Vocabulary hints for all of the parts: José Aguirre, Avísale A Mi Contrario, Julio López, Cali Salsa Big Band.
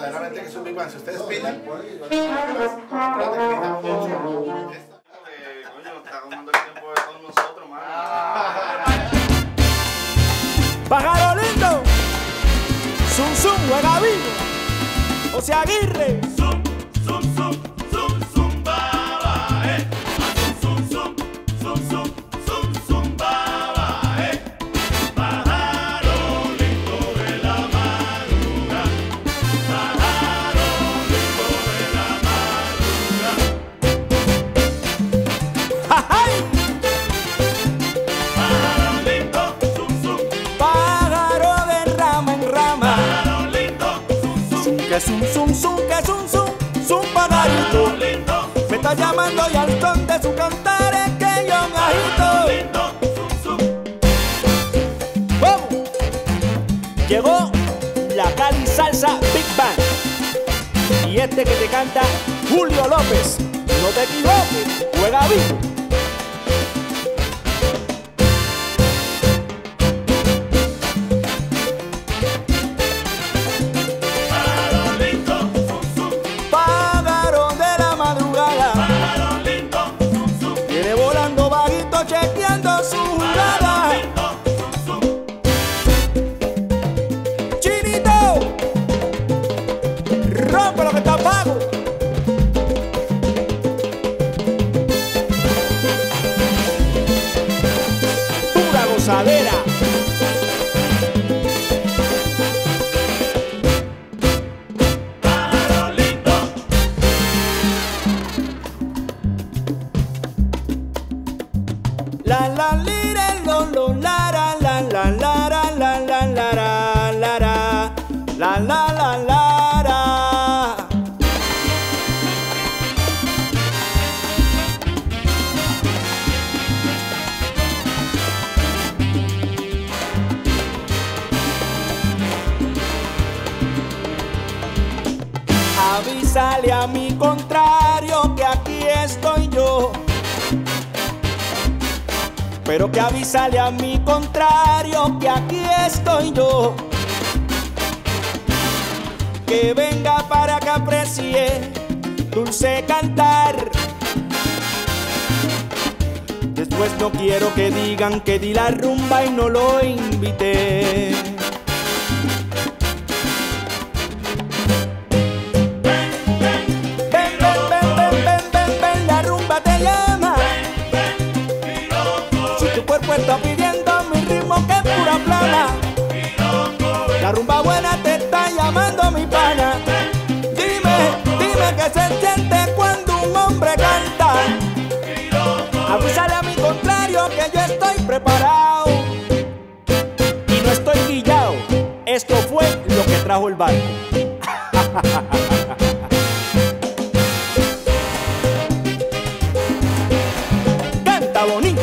verdaderamente que es un Big Band. Si ustedes pillan, pájaro lindo, zum zum, juega vivo, José Aguirre. Zum, zum, zum, zum, zum, bala, eh. Zum, zum, zum, zum, zum, zum, bala, eh. Pájaro lindo de la madrugada, pájaro lindo de la madrugada. ¡Ja, ja! Zum, zum, zum, que zum, zum, zum pajarito lindo, me está llamando y al ton de su cantar es que yo me agito. Zum, zum. ¡Vamos! Llegó la Cali Salsa Big Band. Y este que te canta, Julio López. No te equivoques, juega vivo. La la lira lo la ra la la la ra la la la ra la ra la la la la ra. Avísale a mi contrario que aquí estoy yo. Pero que avísale a mi contrario que aquí estoy yo. Que venga para que aprecie dulce cantar. Después no quiero que digan que di la rumba y no lo invité. Está pidiendo mi ritmo que es pura plana. La rumba buena te está llamando, mi pana. Dime que se siente cuando un hombre canta. Avísale a mi contrario que yo estoy preparado y no estoy guillado. Esto fue lo que trajo el barco. Canta bonito.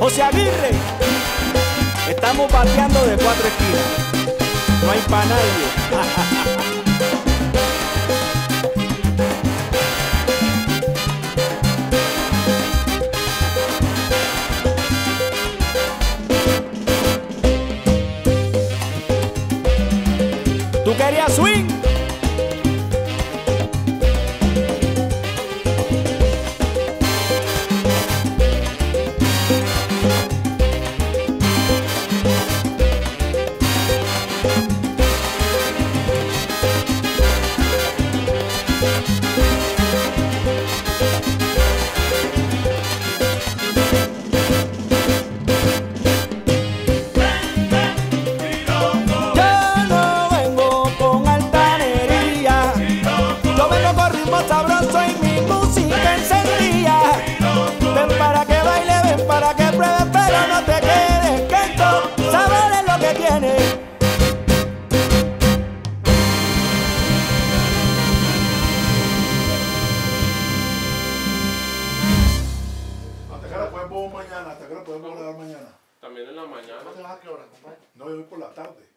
José Aguirre, estamos bateando de 4 esquinas, no hay para nadie. ¿Tú querías swing? Mañana, hasta que lo podemos grabar mañana. También en la mañana. ¿No te vas a qué hora, compadre? No, yo voy por la tarde.